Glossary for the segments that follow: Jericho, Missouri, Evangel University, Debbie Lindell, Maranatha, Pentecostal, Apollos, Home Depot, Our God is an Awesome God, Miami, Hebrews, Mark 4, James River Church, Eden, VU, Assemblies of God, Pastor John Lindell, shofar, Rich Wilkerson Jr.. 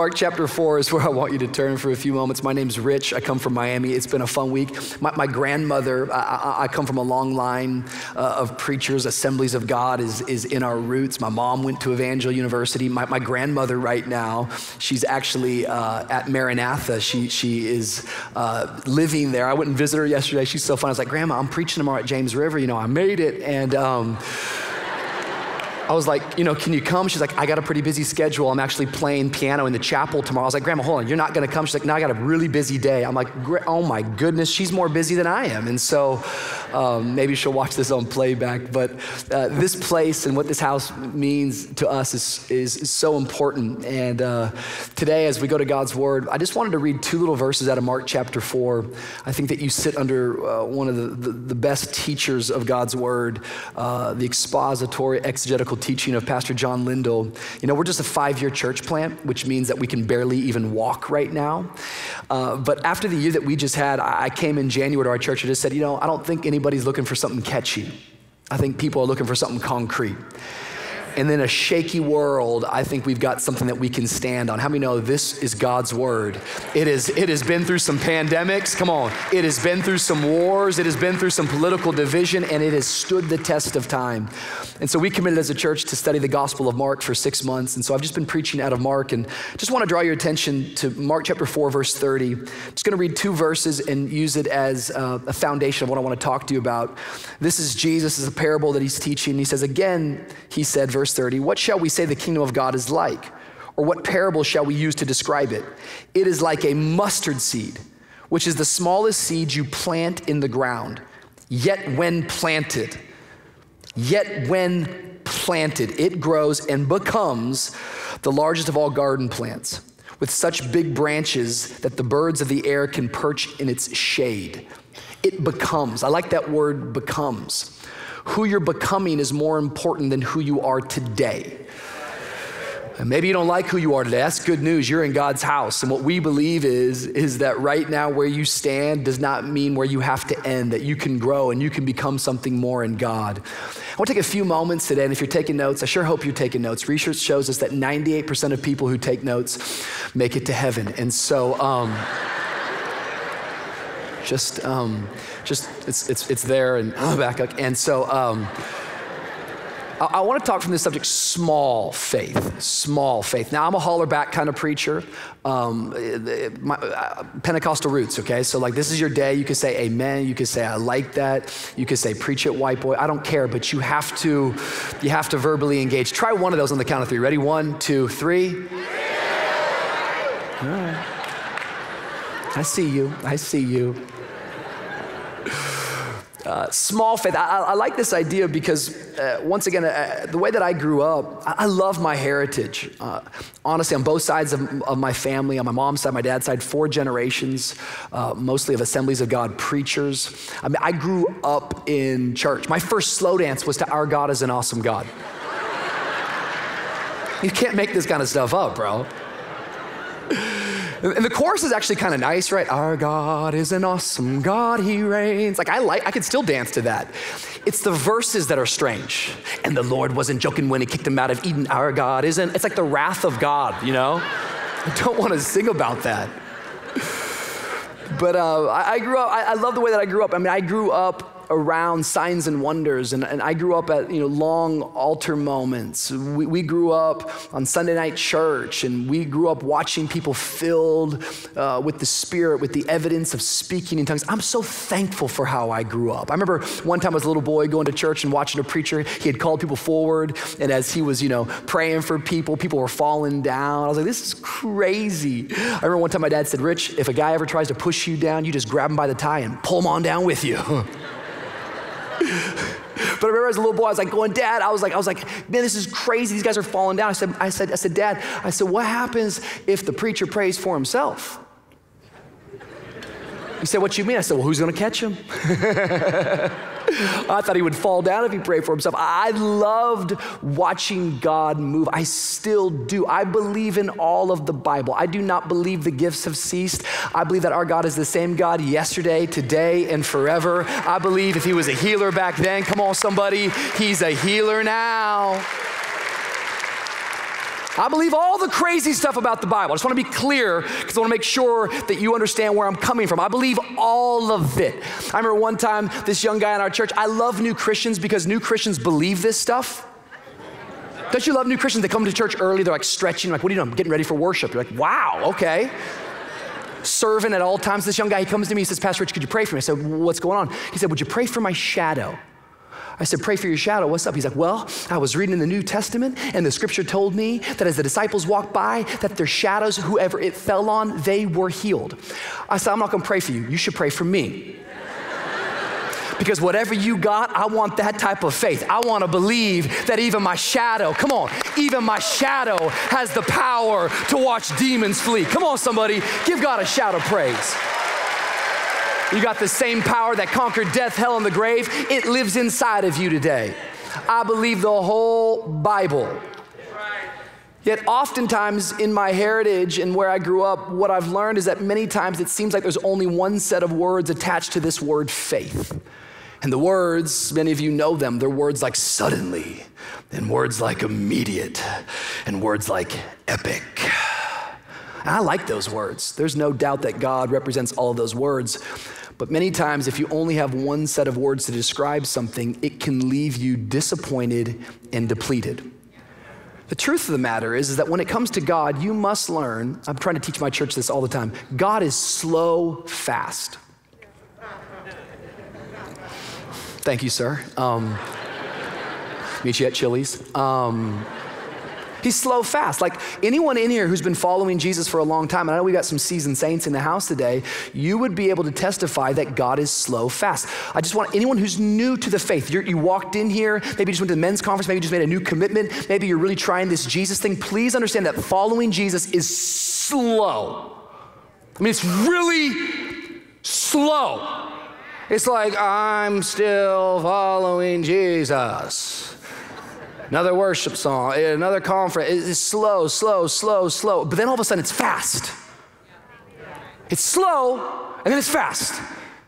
Mark chapter 4 is where I want you to turn for a few moments. My name's Rich. I come from Miami. It's been a fun week. My grandmother, I come from a long line of preachers. Assemblies of God is in our roots. My mom went to Evangel University. My grandmother right now, she's actually at Maranatha. She is living there. I went and visited her yesterday. She's so fun. I was like, Grandma, I'm preaching tomorrow at James River. You know, I made it. And I was like, you know, can you come? She's like, I got a pretty busy schedule. I'm actually playing piano in the chapel tomorrow. I was like, Grandma, hold on, you're not gonna come? She's like, no, I got a really busy day. I'm like, oh my goodness, she's more busy than I am. And so maybe she'll watch this on playback, but this place and what this house means to us is so important. And today, as we go to God's word, I just wanted to read two little verses out of Mark chapter 4. I think that you sit under one of the best teachers of God's word, the expository, exegetical teaching of Pastor John Lindell. You know, we're just a 5-year church plant, which means that we can barely even walk right now. But after the year that we just had, I came in January to our church and just said, you know, I don't think anybody's looking for something catchy. I think people are looking for something concrete. And in a shaky world, I think we've got something that we can stand on. How many know this is God's word? It has been through some pandemics, come on. It has been through some wars. It has been through some political division, and it has stood the test of time. And so we committed as a church to study the Gospel of Mark for 6 months. And so I've just been preaching out of Mark, and just want to draw your attention to Mark chapter 4, verse 30. I'm just going to read 2 verses and use it as a foundation of what I want to talk to you about. This is Jesus. This is a parable that he's teaching. He says, again, he said, verse 30, what shall we say the kingdom of God is like? Or what parable shall we use to describe it? It is like a mustard seed, which is the smallest seed you plant in the ground. Yet when planted, it grows and becomes the largest of all garden plants, with such big branches that the birds of the air can perch in its shade. It becomes. I like that word, becomes. Who you're becoming is more important than who you are today. And maybe you don't like who you are today. That's good news. You're in God's house. And what we believe is that right now where you stand does not mean where you have to end, that you can grow and you can become something more in God. I want to take a few moments today, and if you're taking notes, I sure hope you're taking notes. Research shows us that 98% of people who take notes make it to heaven. And so, it's there and back. And so I want to talk from this subject, small faith, small faith. Now I'm a holler back kind of preacher, Pentecostal roots, okay? So like this is your day. You can say amen. You can say I like that. You can say preach it, white boy. I don't care, but you have to verbally engage. Try one of those on the count of 3. Ready? 1, 2, 3. All right. I see you. I see you. Small faith. I like this idea because, once again, the way that I grew up, I love my heritage. Honestly, on both sides of my family, on my mom's side, my dad's side, 4 generations, mostly of Assemblies of God preachers. I mean, I grew up in church. My first slow dance was to Our God is an Awesome God. You can't make this kind of stuff up, bro. And the chorus is actually kind of nice, right? Our God is an awesome God, he reigns. Like I could still dance to that. It's the verses that are strange. And the Lord wasn't joking when he kicked him out of Eden. Our God isn't. It's like the wrath of God, you know? I don't want to sing about that. But I grew up, I love the way that I grew up. I mean, I grew up around signs and wonders. And I grew up at, you know, long altar moments. We grew up on Sunday night church, and we grew up watching people filled with the Spirit, with the evidence of speaking in tongues. I'm so thankful for how I grew up. I remember one time as a little boy going to church and watching a preacher. He had called people forward, and as he was, you know, praying for people, people were falling down. I was like, this is crazy. I remember one time my dad said, Rich, if a guy ever tries to push you down, you just grab him by the tie and pull him on down with you. But I remember as a little boy, I was like going, Dad, I was like, man, this is crazy. These guys are falling down. I said, Dad, what happens if the preacher prays for himself? He said, what you mean? I said, well, who's going to catch him? I thought he would fall down if he prayed for himself. I loved watching God move. I still do. I believe in all of the Bible. I do not believe the gifts have ceased. I believe that our God is the same God yesterday, today, and forever. I believe if he was a healer back then, come on, somebody, he's a healer now. I believe all the crazy stuff about the Bible. I just want to be clear because I want to make sure that you understand where I'm coming from. I believe all of it. I remember one time this young guy in our church, I love new Christians because new Christians believe this stuff. Don't you love new Christians? They come to church early, they're like stretching, like, what are you doing? I'm getting ready for worship. You're like, wow, okay. Serving at all times. This young guy, he comes to me, he says, Pastor Rich, could you pray for me? I said, what's going on? He said, would you pray for my shadow? I said, pray for your shadow, what's up? He's like, well, I was reading in the New Testament and the scripture told me that as the disciples walked by, that their shadows, whoever it fell on, they were healed. I said, I'm not gonna pray for you. You should pray for me. Because whatever you got, I want that type of faith. I want to believe that even my shadow, come on, even my shadow has the power to watch demons flee. Come on, somebody, give God a shout of praise. You got the same power that conquered death, hell, and the grave. It lives inside of you today. I believe the whole Bible. Yet oftentimes in my heritage and where I grew up, what I've learned is that many times it seems like there's only one set of words attached to this word faith. And the words, many of you know them, they're words like suddenly, and words like immediate, and words like epic. And I like those words. There's no doubt that God represents all of those words. But many times, if you only have one set of words to describe something, it can leave you disappointed and depleted. The truth of the matter is that when it comes to God, you must learn, I'm trying to teach my church this all the time, God is slow, fast. Thank you, sir. Meet you at Chili's. He's slow, fast. Like anyone in here who's been following Jesus for a long time, and I know we got some seasoned saints in the house today, you would be able to testify that God is slow, fast. I just want anyone who's new to the faith, you walked in here, maybe you just went to the men's conference, maybe you just made a new commitment, maybe you're really trying this Jesus thing. Please understand that following Jesus is slow. I mean, it's really slow. It's like, I'm still following Jesus. Another worship song, another conference. It's slow, slow, slow, slow. But then all of a sudden it's fast. It's slow, and then it's fast.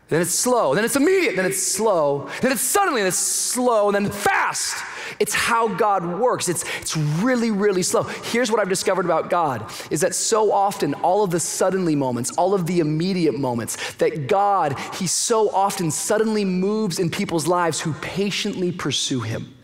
Then it's slow, then it's immediate, then it's slow. Then it's suddenly, and it's slow, and then fast. It's how God works. It's really, really slow. Here's what I've discovered about God is that so often all of the suddenly moments, all of the immediate moments, that God, he so often suddenly moves in people's lives who patiently pursue him.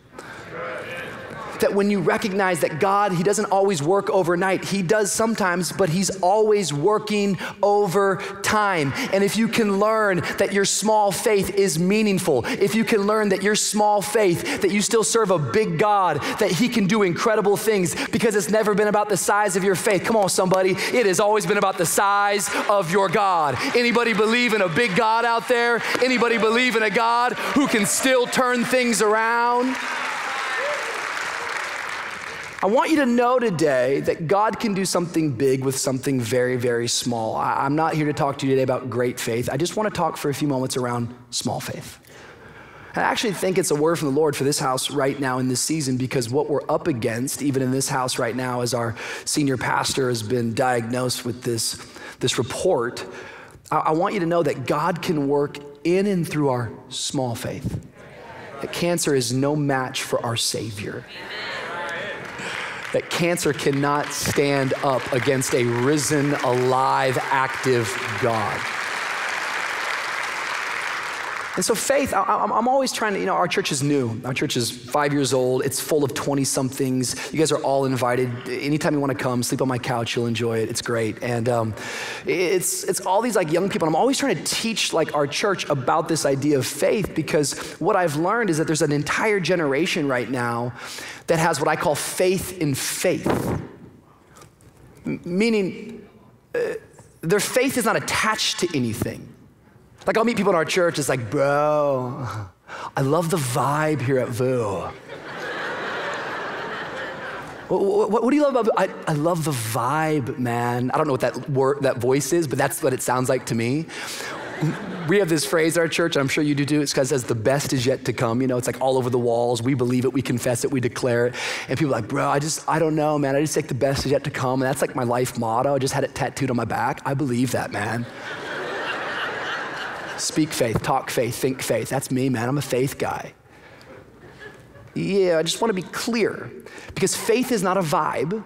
That when you recognize that God, he doesn't always work overnight. He does sometimes, but he's always working over time. And if you can learn that your small faith is meaningful, if you can learn that your small faith, that you still serve a big God, that he can do incredible things because it's never been about the size of your faith. Come on, somebody. It has always been about the size of your God. Anybody believe in a big God out there? Anybody believe in a God who can still turn things around? I want you to know today that God can do something big with something very, very small. I'm not here to talk to you today about great faith. I just want to talk for a few moments around small faith. I actually think it's a word from the Lord for this house right now in this season, because what we're up against, even in this house right now, as our senior pastor has been diagnosed with this report, I want you to know that God can work in and through our small faith. That cancer is no match for our Savior. Amen. That cancer cannot stand up against a risen, alive, active God. And so faith, I'm always trying to, our church is new. Our church is 5 years old. It's full of 20-somethings. You guys are all invited. Anytime you want to come, sleep on my couch. You'll enjoy it. It's great. And it's all these like young people. And I'm always trying to teach like our church about this idea of faith, because what I've learned is that there's an entire generation right now that has what I call faith in faith. Meaning their faith is not attached to anything. Like I'll meet people in our church, it's like, bro, I love the vibe here at VU. What do you love about VU? I love the vibe, man. I don't know what that voice is, but that's what it sounds like to me. We have this phrase at our church, and I'm sure you do too, it's because it says the best is yet to come. You know, it's like all over the walls. We believe it, we confess it, we declare it. And people are like, bro, I don't know, man. I just think the best is yet to come. And that's like my life motto. I just had it tattooed on my back. I believe that, man. Speak faith, talk faith, think faith. That's me, man. I'm a faith guy. Yeah, I just want to be clear, because faith is not a vibe.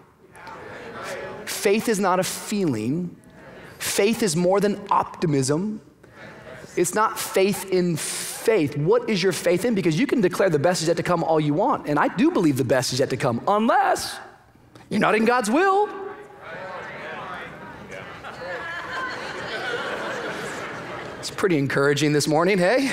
Faith is not a feeling. Faith is more than optimism. It's not faith in faith. What is your faith in? Because you can declare the best is yet to come all you want. And I do believe the best is yet to come, unless you're not in God's will. It's pretty encouraging this morning, hey?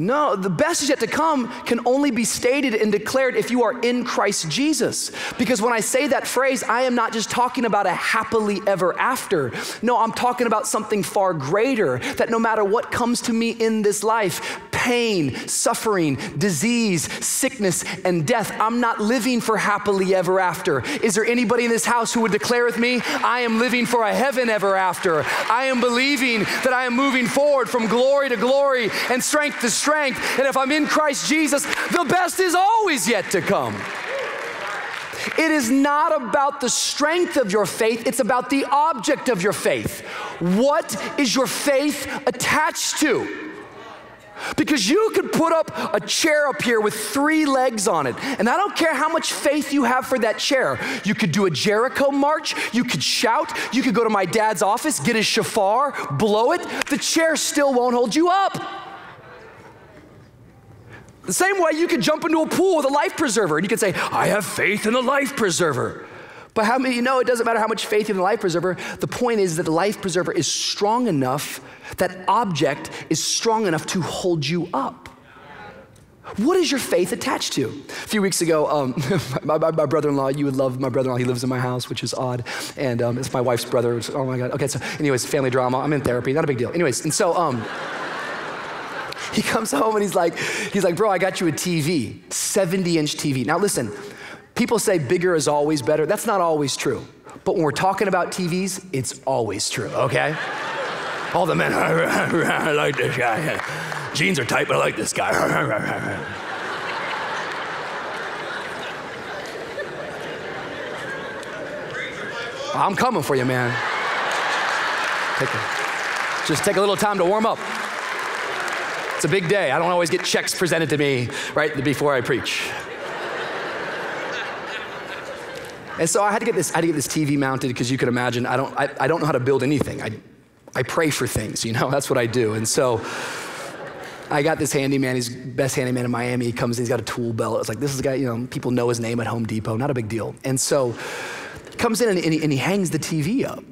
No, the best is yet to come can only be stated and declared if you are in Christ Jesus. Because when I say that phrase, I am not just talking about a happily ever after. No, I'm talking about something far greater, that no matter what comes to me in this life, pain, suffering, disease, sickness, and death, I'm not living for happily ever after. Is there anybody in this house who would declare with me, I am living for a heaven ever after? I am believing that I am moving forward from glory to glory and strength to strength. And if I'm in Christ Jesus, the best is always yet to come. It is not about the strength of your faith, it's about the object of your faith. What is your faith attached to? Because you could put up a chair up here with 3 legs on it, and I don't care how much faith you have for that chair. You could do a Jericho march, you could shout, you could go to my dad's office, get his shofar, blow it, the chair still won't hold you up. The same way you could jump into a pool with a life preserver and you could say, I have faith in a life preserver. But how many of you know it doesn't matter how much faith you have in the life preserver? The point is that the life preserver is strong enough, that object is strong enough to hold you up. What is your faith attached to? A few weeks ago, my brother-in-law, you would love my brother-in-law, he lives in my house, which is odd, and it's my wife's brother, which, oh my God. Okay, so anyways, family drama, I'm in therapy, not a big deal. Anyways, and so, he comes home and he's like, bro, I got you a TV, 70-inch TV. Now listen, people say bigger is always better. That's not always true. But when we're talking about TVs, it's always true, okay? All the men, I like this guy. Jeans are tight, but I like this guy. I'm coming for you, man. Just take a little time to warm up. It's a big day. I don't always get checks presented to me right before I preach. And so I had to get this TV mounted, because you can imagine, I don't know how to build anything. I pray for things, you know, that's what I do. And so I got this handyman, he's the best handyman in Miami. He comes in, he's got a tool belt. It's like, this is a guy, you know, people know his name at Home Depot, not a big deal. And so he comes in and he hangs the TV up.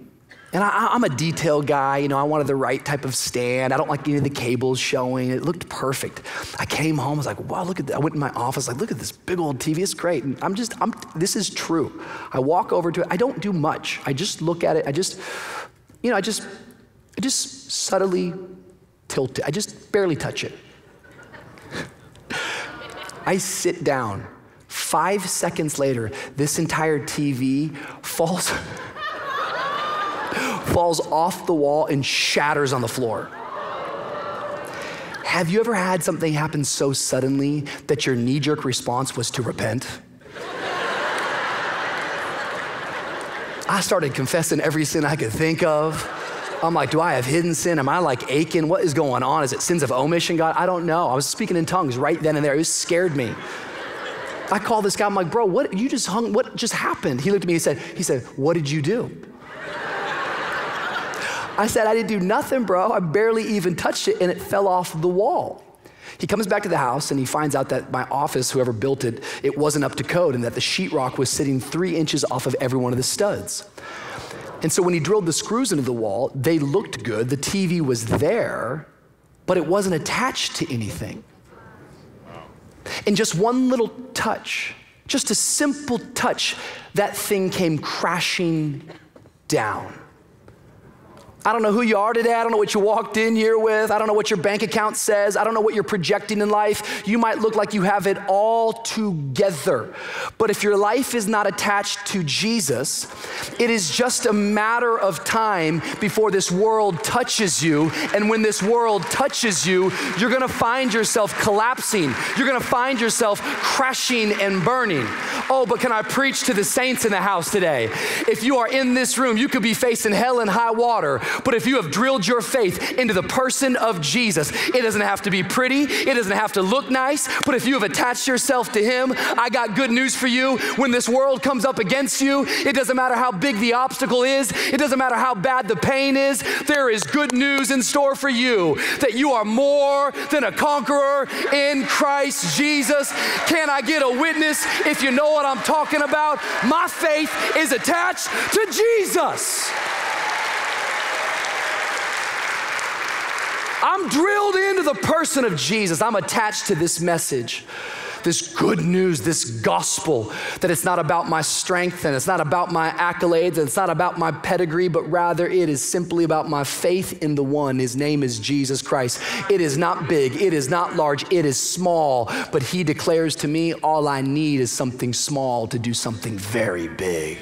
And I'm a detail guy, you know, I wanted the right type of stand. I don't like any of the cables showing. It looked perfect. I came home, I was like, wow, look at that. I went in my office, like, look at this big old TV, it's great. And this is true. I walk over to it, I don't do much. I just look at it, I just subtly tilt it. I just barely touch it. I sit down. 5 seconds later, this entire TV falls off the wall and shatters on the floor. Have you ever had something happen so suddenly that your knee-jerk response was to repent? I started confessing every sin I could think of. I'm like, do I have hidden sin? Am I like aching? What is going on? Is it sins of omission, God? I don't know. I was speaking in tongues right then and there. It scared me. I called this guy, I'm like, bro, what just happened? He looked at me, he said, what did you do? I said, I didn't do nothing, bro. I barely even touched it, and it fell off the wall. He comes back to the house, and he finds out that my office, whoever built it, it wasn't up to code, and that the sheetrock was sitting 3 inches off of every one of the studs. And so when he drilled the screws into the wall, they looked good. The TV was there, but it wasn't attached to anything. And just one little touch, just a simple touch, that thing came crashing down. I don't know who you are today. I don't know what you walked in here with. I don't know what your bank account says. I don't know what you're projecting in life. You might look like you have it all together. But if your life is not attached to Jesus, it is just a matter of time before this world touches you. And when this world touches you, you're gonna find yourself collapsing. You're gonna find yourself crashing and burning. Oh, but can I preach to the saints in the house today? If you are in this room, you could be facing hell and high water. But if you have drilled your faith into the person of Jesus, it doesn't have to be pretty. It doesn't have to look nice. But if you have attached yourself to him, I got good news for you. When this world comes up against you, it doesn't matter how big the obstacle is. It doesn't matter how bad the pain is. There is good news in store for you, that you are more than a conqueror in Christ Jesus. Can I get a witness if you know what I'm talking about? My faith is attached to Jesus. I'm drilled into the person of Jesus. I'm attached to this message, this good news, this gospel, that it's not about my strength and it's not about my accolades and it's not about my pedigree, but rather it is simply about my faith in the one. His name is Jesus Christ. It is not big. It is not large. It is small, but he declares to me, all I need is something small to do something very big.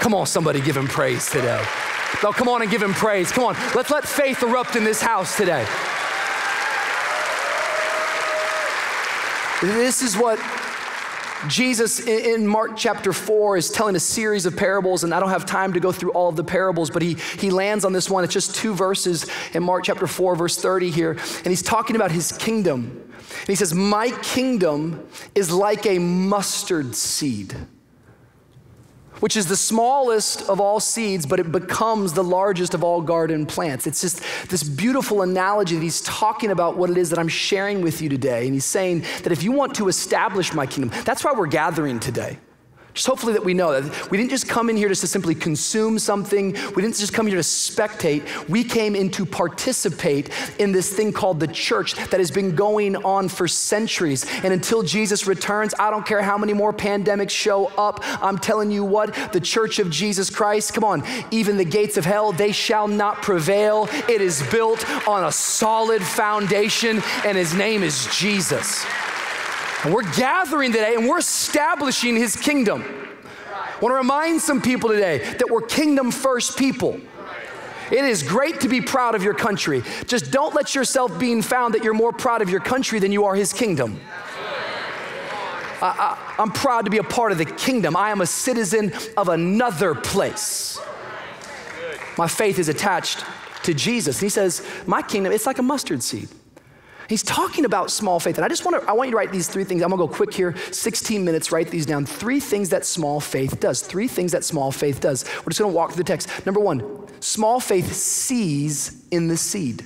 Come on, somebody give him praise today. Now, come on and give him praise. Come on, let's let faith erupt in this house today. This is what Jesus in Mark chapter 4 is telling a series of parables, and I don't have time to go through all of the parables, but he lands on this one. It's just two verses in Mark chapter 4, verse 30 here, and he's talking about his kingdom. And he says, my kingdom is like a mustard seed, which is the smallest of all seeds, but it becomes the largest of all garden plants. It's just this beautiful analogy that he's talking about what it is that I'm sharing with you today. And he's saying that if you want to establish my kingdom, that's why we're gathering today. Just hopefully that we know that we didn't just come in here just to simply consume something. We didn't just come here to spectate. We came in to participate in this thing called the church that has been going on for centuries. And until Jesus returns, I don't care how many more pandemics show up. I'm telling you what, the church of Jesus Christ, come on, even the gates of hell, they shall not prevail. It is built on a solid foundation, and his name is Jesus. And we're gathering today and we're establishing his kingdom. I want to remind some people today that we're kingdom first people. It is great to be proud of your country. Just don't let yourself being found that you're more proud of your country than you are his kingdom. I'm proud to be a part of the kingdom. I am a citizen of another place. My faith is attached to Jesus. He says, my kingdom, it's like a mustard seed. He's talking about small faith. And I want you to write these three things. I'm gonna go quick here, 16 minutes, write these down. Three things that small faith does. Three things that small faith does. We're just gonna walk through the text. Number one, small faith sees in the seed.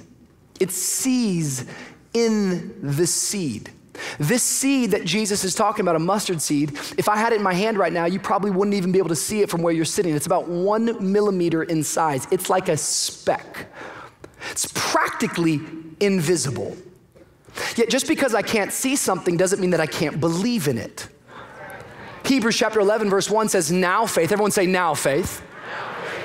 It sees in the seed. This seed that Jesus is talking about, a mustard seed, if I had it in my hand right now, you probably wouldn't even be able to see it from where you're sitting. It's about 1 millimeter in size. It's like a speck. It's practically invisible. Yet just because I can't see something doesn't mean that I can't believe in it. Hebrews chapter 11, verse 1 says, now faith, everyone say now faith.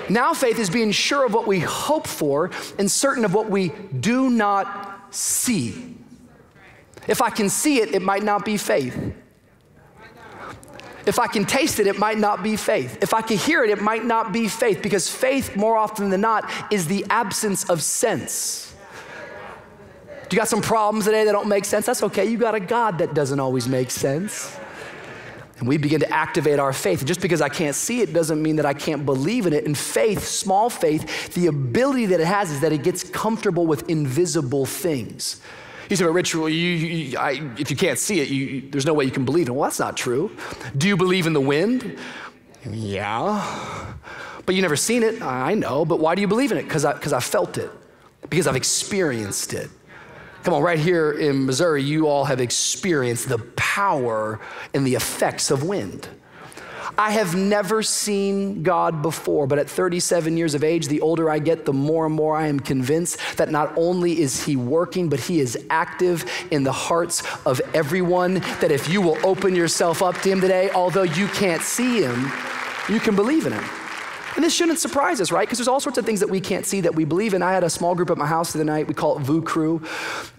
Now faith is being sure of what we hope for and certain of what we do not see. If I can see it, it might not be faith. If I can taste it, it might not be faith. If I can hear it, it might not be faith, because faith more often than not is the absence of sense. You got some problems today that don't make sense? That's okay. You got a God that doesn't always make sense. And we begin to activate our faith. Just because I can't see it doesn't mean that I can't believe in it. And faith, small faith, the ability that it has is that it gets comfortable with invisible things. You say, but Rich, if you can't see it, there's no way you can believe in it. Well, that's not true. Do you believe in the wind? Yeah. But you've never seen it. I know. But why do you believe in it? Because I felt it. Because I've experienced it. Come on, right here in Missouri, you all have experienced the power and the effects of wind. I have never seen God before, but at 37 years of age, the older I get, the more and more I am convinced that not only is he working, but he is active in the hearts of everyone, that if you will open yourself up to him today, although you can't see him, you can believe in him. And this shouldn't surprise us, right? Because there's all sorts of things that we can't see that we believe in. I had a small group at my house the other night. We call it VU Crew.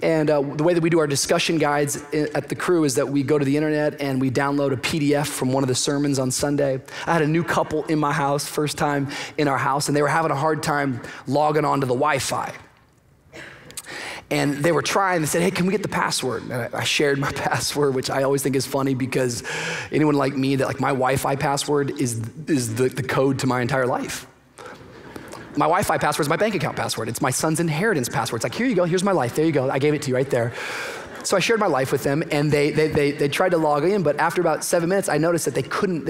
And the way that we do our discussion guides at the crew is that we go to the internet and we download a PDF from one of the sermons on Sunday. I had a new couple in my house, first time in our house, and they were having a hard time logging onto the Wi-Fi. And they were trying, they said, hey, can we get the password? And I shared my password, which I always think is funny because anyone like me, that like my Wi-Fi password is the code to my entire life. My Wi-Fi password is my bank account password. It's my son's inheritance password. It's like, here you go, here's my life, there you go. I gave it to you right there. So I shared my life with them, and they tried to log in, but after about 7 minutes, I noticed that they couldn't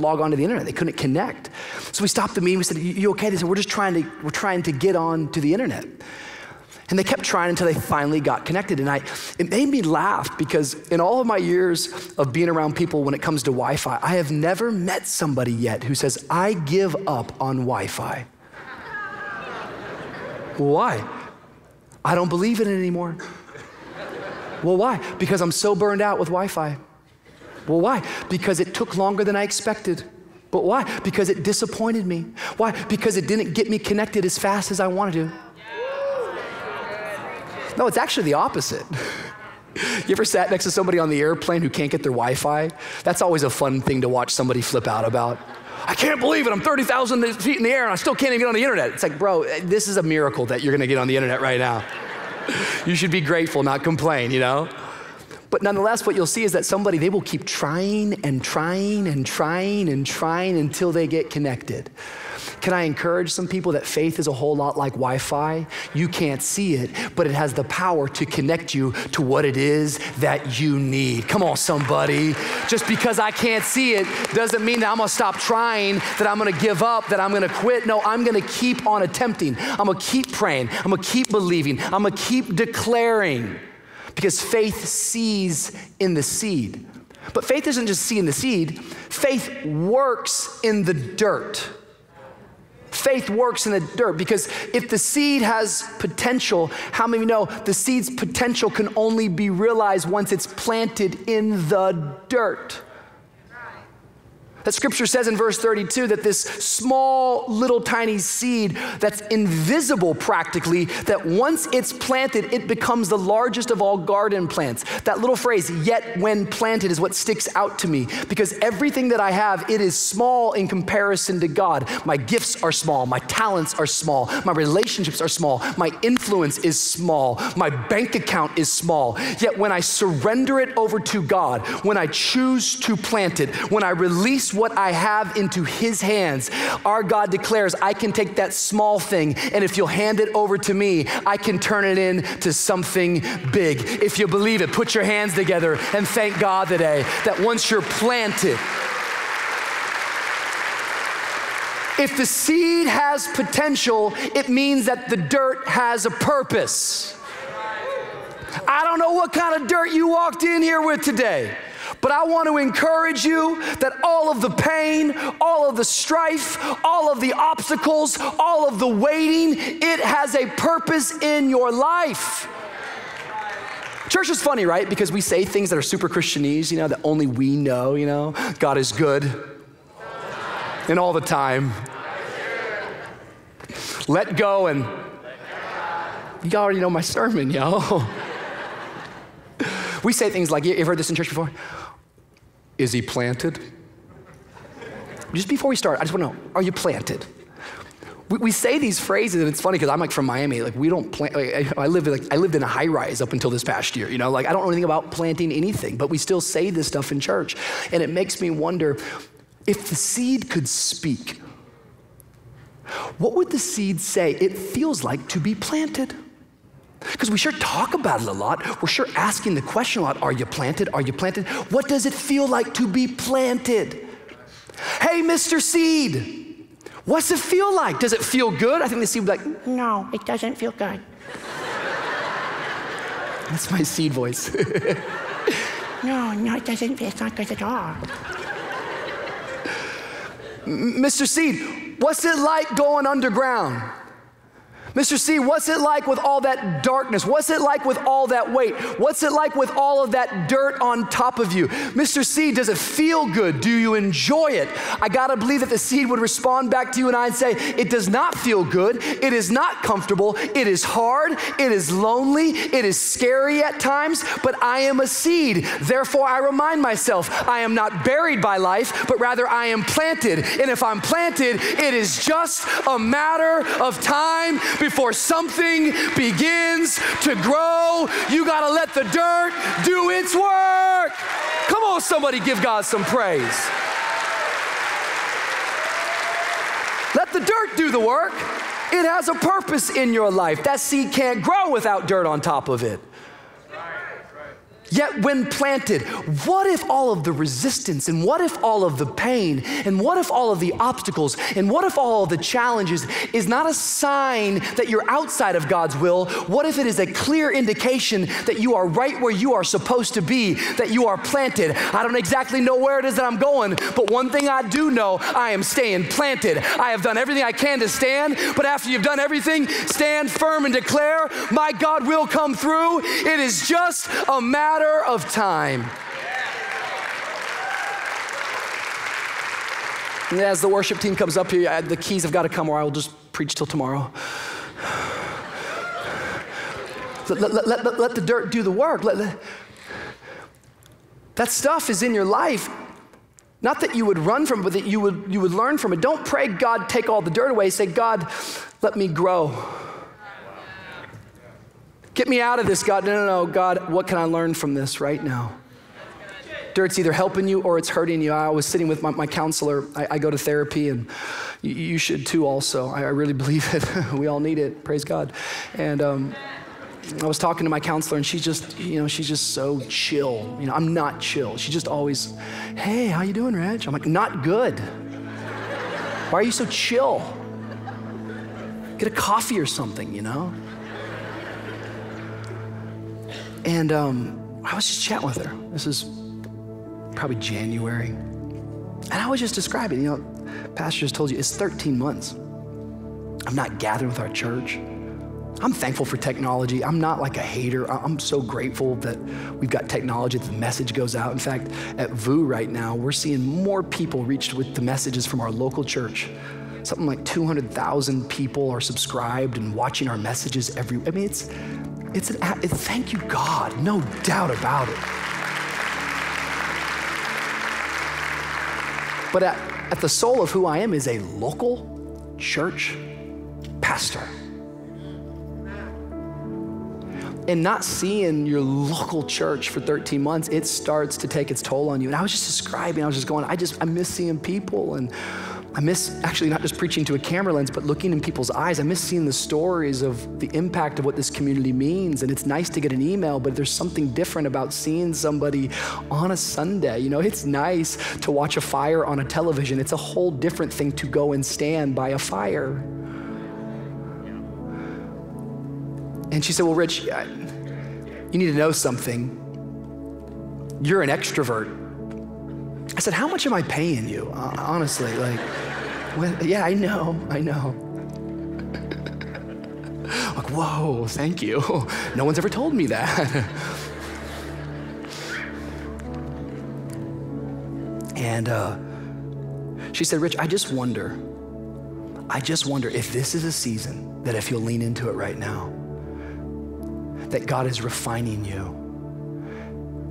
log onto the internet. They couldn't connect. So we stopped the meeting. We said, "You okay?" They said, "We're just trying to get on to the internet." And they kept trying until they finally got connected. And it made me laugh, because in all of my years of being around people when it comes to Wi-Fi, I have never met somebody yet who says, "I give up on Wi-Fi." Why? I don't believe in it anymore. Well, why? Because I'm so burned out with Wi-Fi. Well, why? Because it took longer than I expected. But why? Because it disappointed me. Why? Because it didn't get me connected as fast as I wanted to. No, it's actually the opposite. You ever sat next to somebody on the airplane who can't get their Wi-Fi? That's always a fun thing to watch somebody flip out about. I can't believe it. I'm 30,000 feet in the air and I still can't even get on the internet. It's like, bro, this is a miracle that you're going to get on the internet right now. You should be grateful, not complain, you know? But nonetheless, what you'll see is that somebody, they will keep trying and trying and trying and trying until they get connected. Can I encourage some people that faith is a whole lot like Wi-Fi? You can't see it, but it has the power to connect you to what it is that you need. Come on, somebody. Just because I can't see it doesn't mean that I'm gonna stop trying, that I'm gonna give up, that I'm gonna quit. No, I'm gonna keep on attempting. I'm gonna keep praying. I'm gonna keep believing. I'm gonna keep declaring. Because faith sees in the seed. But faith isn't just seeing the seed. Faith works in the dirt. Faith works in the dirt, because if the seed has potential, how many of you know the seed's potential can only be realized once it's planted in the dirt? That scripture says in verse 32 that this small little tiny seed that's invisible practically, that once it's planted, it becomes the largest of all garden plants. That little phrase, "yet when planted," is what sticks out to me, because everything that I have, it is small in comparison to God. My gifts are small. My talents are small. My relationships are small. My influence is small. My bank account is small. Yet when I surrender it over to God, when I choose to plant it, when I release what I have into His hands, our God declares, I can take that small thing, and if you'll hand it over to me, I can turn it into something big. If you believe it, put your hands together and thank God today that once you're planted, if the seed has potential, it means that the dirt has a purpose. I don't know what kind of dirt you walked in here with today, but I want to encourage you that all of the pain, all of the strife, all of the obstacles, all of the waiting, it has a purpose in your life. Church is funny, right? Because we say things that are super Christianese, you know, that only we know, you know. God is good and all the time. Let go and... you already know my sermon, yo. We say things like, you've heard this in church before? Is he planted? Just before we start, I just want to know, are you planted? We say these phrases, and it's funny because I'm like from Miami. Like, we don't plant. Like, I lived in a high rise up until this past year. You know, like I don't know anything about planting anything, but we still say this stuff in church, and it makes me wonder, if the seed could speak, what would the seed say it feels like to be planted? Because we sure talk about it a lot. We're sure asking the question a lot. Are you planted? Are you planted? What does it feel like to be planted? Hey, Mr. Seed, what's it feel like? Does it feel good? I think the seed would be like, no, it doesn't feel good. That's my seed voice. No, it doesn't feel, it's not good at all. Mr. Seed, what's it like going underground? Mr. C, what's it like with all that darkness? What's it like with all that weight? What's it like with all of that dirt on top of you? Mr. C, does it feel good? Do you enjoy it? I gotta believe that the seed would respond back to you and I'd say, it does not feel good. It is not comfortable. It is hard. It is lonely. It is scary at times, but I am a seed. Therefore, I remind myself, I am not buried by life, but rather I am planted. And if I'm planted, it is just a matter of time before something begins to grow. You got to let the dirt do its work. Come on, somebody give God some praise. Let the dirt do the work. It has a purpose in your life. That seed can't grow without dirt on top of it. Yet when planted, what if all of the resistance, and what if all of the pain, and what if all of the obstacles, and what if all of the challenges is not a sign that you're outside of God's will? What if it is a clear indication that you are right where you are supposed to be, that you are planted? I don't exactly know where it is that I'm going, but one thing I do know, I am staying planted. I have done everything I can to stand, but after you've done everything, stand firm and declare, my God will come through. It is just a matter of time. And as the worship team comes up here, the keys have got to come or I will just preach till tomorrow. Let the dirt do the work. That stuff is in your life. Not that you would run from it, but that you would learn from it. Don't pray, God, take all the dirt away. Say, God, let me grow. Get me out of this, God. No, no, no, God, what can I learn from this right now? Dirt's either helping you or it's hurting you. I was sitting with my counselor. I go to therapy, and you should too also. I really believe it. We all need it, praise God. And I was talking to my counselor, and she's just so chill. You know, I'm not chill. She just always, hey, how you doing, Rich? I'm like, not good. Why are you so chill? Get a coffee or something, you know? And I was just chatting with her. This is probably January. And I was just describing, you know, Pastor just told you, it's 13 months. I'm not gathering with our church. I'm thankful for technology. I'm not like a hater. I'm so grateful that we've got technology, that the message goes out. In fact, at VU right now, we're seeing more people reached with the messages from our local church. Something like 200,000 people are subscribed and watching our messages every, I mean, it's thank you, God, no doubt about it. But at the soul of who I am is a local church pastor. And not seeing your local church for 13 months, it starts to take its toll on you. And I was just describing, I was just going, I miss seeing people, and I miss actually not just preaching to a camera lens, but looking in people's eyes. I miss seeing the stories of the impact of what this community means. And it's nice to get an email, but there's something different about seeing somebody on a Sunday. You know, it's nice to watch a fire on a television. It's a whole different thing to go and stand by a fire. And she said, well, Rich, you need to know something. You're an extrovert. I said, how much am I paying you? Honestly, like, well, yeah, I know. Like, whoa, thank you. No one's ever told me that. And she said, Rich, I just wonder if this is a season that if you'll lean into it right now, that God is refining you.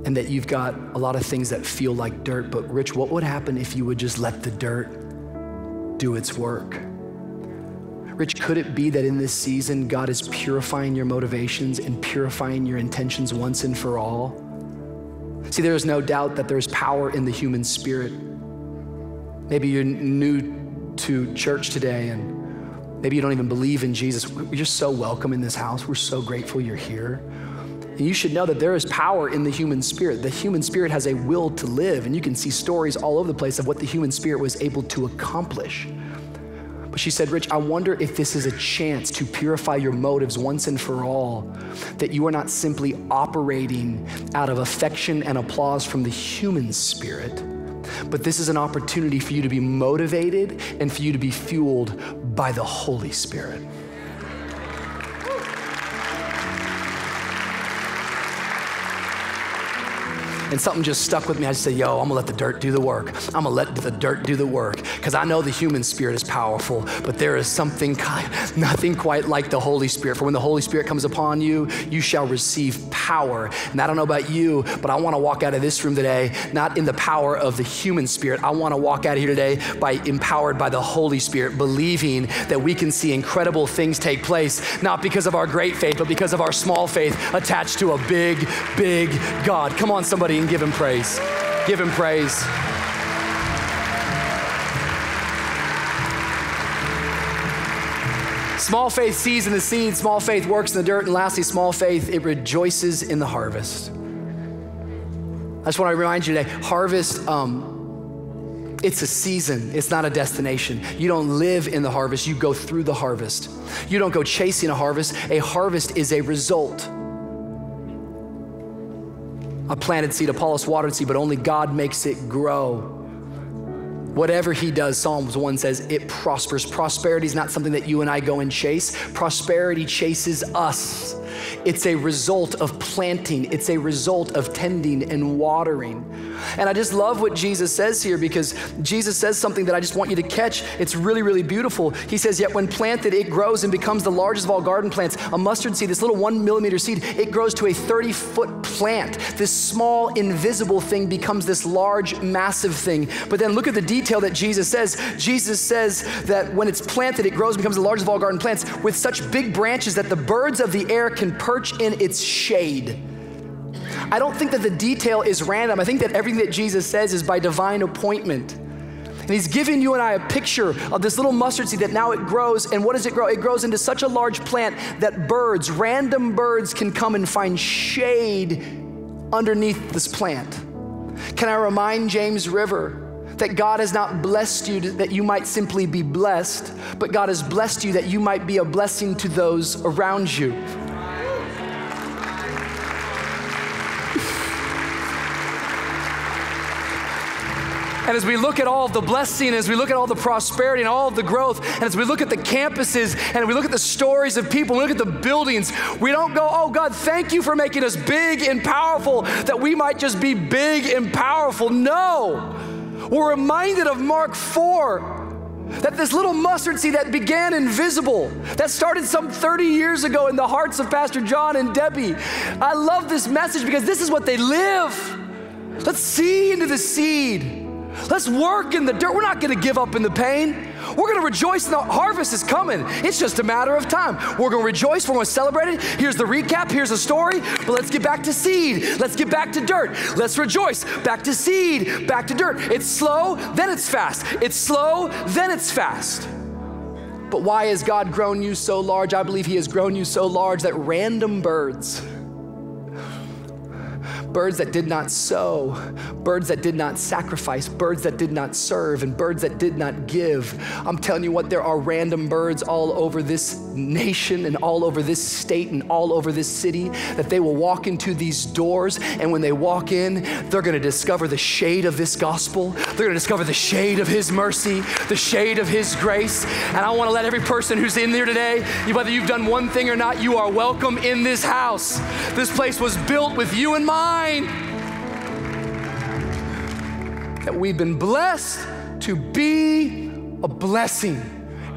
And that you've got a lot of things that feel like dirt, but Rich, what would happen if you would just let the dirt do its work? Rich, could it be that in this season, God is purifying your motivations and purifying your intentions once and for all? See, there is no doubt that there's power in the human spirit. Maybe you're new to church today, and maybe you don't even believe in Jesus. You're so welcome in this house. We're so grateful you're here. And you should know that there is power in the human spirit. The human spirit has a will to live, and you can see stories all over the place of what the human spirit was able to accomplish. But she said, Rich, I wonder if this is a chance to purify your motives once and for all, that you are not simply operating out of affection and applause from the human spirit, but this is an opportunity for you to be motivated and for you to be fueled by the Holy Spirit. And something just stuck with me. I just said, yo, I'm gonna let the dirt do the work. I'm gonna let the dirt do the work. Because I know the human spirit is powerful, but there is something nothing quite like the Holy Spirit. For when the Holy Spirit comes upon you, you shall receive power. And I don't know about you, but I wanna walk out of this room today, not in the power of the human spirit. I wanna walk out of here today empowered by the Holy Spirit, believing that we can see incredible things take place, not because of our great faith, but because of our small faith attached to a big, big God. Come on, somebody. Give him praise. Give him praise. Small faith sees in the seed, small faith works in the dirt, and lastly, small faith, it rejoices in the harvest. I just want to remind you today, harvest, it's a season, it's not a destination. You don't live in the harvest, you go through the harvest. You don't go chasing a harvest. A harvest is a result. I planted seed, Apollos watered seed, but only God makes it grow. Whatever he does, Psalms 1 says, it prospers. Prosperity is not something that you and I go and chase. Prosperity chases us. It's a result of planting. It's a result of tending and watering. And I just love what Jesus says here, because Jesus says something that I just want you to catch. It's really, really beautiful. He says, yet when planted, it grows and becomes the largest of all garden plants. A mustard seed, this little 1 millimeter seed, it grows to a 30-foot plant. This small, invisible thing becomes this large, massive thing. But then look at the detail that Jesus says. Jesus says that when it's planted, it grows and becomes the largest of all garden plants, with such big branches that the birds of the air can perch in its shade. I don't think that the detail is random. I think that everything that Jesus says is by divine appointment. And he's giving you and I a picture of this little mustard seed that now it grows. And what does it grow? It grows into such a large plant that birds, random birds, can come and find shade underneath this plant. Can I remind James River that God has not blessed you that you might simply be blessed, but God has blessed you that you might be a blessing to those around you. And as we look at all of the blessing, as we look at all the prosperity and all of the growth, and as we look at the campuses, and we look at the stories of people, we look at the buildings, we don't go, oh God, thank you for making us big and powerful, that we might just be big and powerful. No. We're reminded of Mark 4, that this little mustard seed that began invisible, that started some 30 years ago in the hearts of Pastor John and Debbie. I love this message because this is what they live. Let's see into the seed. Let's work in the dirt. We're not going to give up in the pain. We're going to rejoice in the harvest is coming. It's just a matter of time. We're going to rejoice. We're going to celebrate it. Here's the recap. Here's the story. But let's get back to seed. Let's get back to dirt. Let's rejoice. Back to seed. Back to dirt. It's slow, then it's fast. It's slow, then it's fast. But why has God grown you so large? I believe he has grown you so large that random birds, birds that did not sow, birds that did not sacrifice, birds that did not serve, and birds that did not give. I'm telling you what, there are random birds all over this nation and all over this state and all over this city that they will walk into these doors, and when they walk in, they're going to discover the shade of this gospel. They're going to discover the shade of his mercy, the shade of his grace. And I want to let every person who's in here today, whether you've done one thing or not, you are welcome in this house. This place was built with you in mind. That we've been blessed to be a blessing,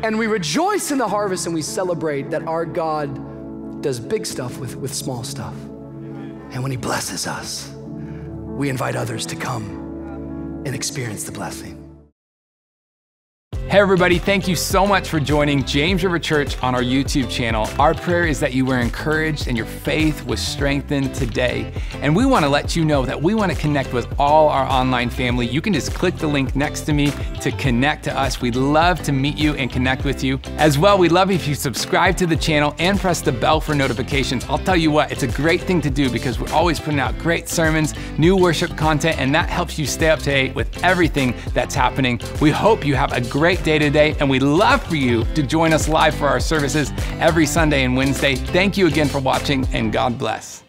and we rejoice in the harvest, and we celebrate that our God does big stuff with small stuff. And when he blesses us, we invite others to come and experience the blessing. Hey everybody, thank you so much for joining James River Church on our YouTube channel. Our prayer is that you were encouraged and your faith was strengthened today. And we want to let you know that we want to connect with all our online family. You can just click the link next to me to connect to us. We'd love to meet you and connect with you. As well, we'd love if you subscribe to the channel and press the bell for notifications. I'll tell you what, it's a great thing to do because we're always putting out great sermons, new worship content, and that helps you stay up to date with everything that's happening. We hope you have a great day today, and we'd love for you to join us live for our services every Sunday and Wednesday. Thank you again for watching, and God bless.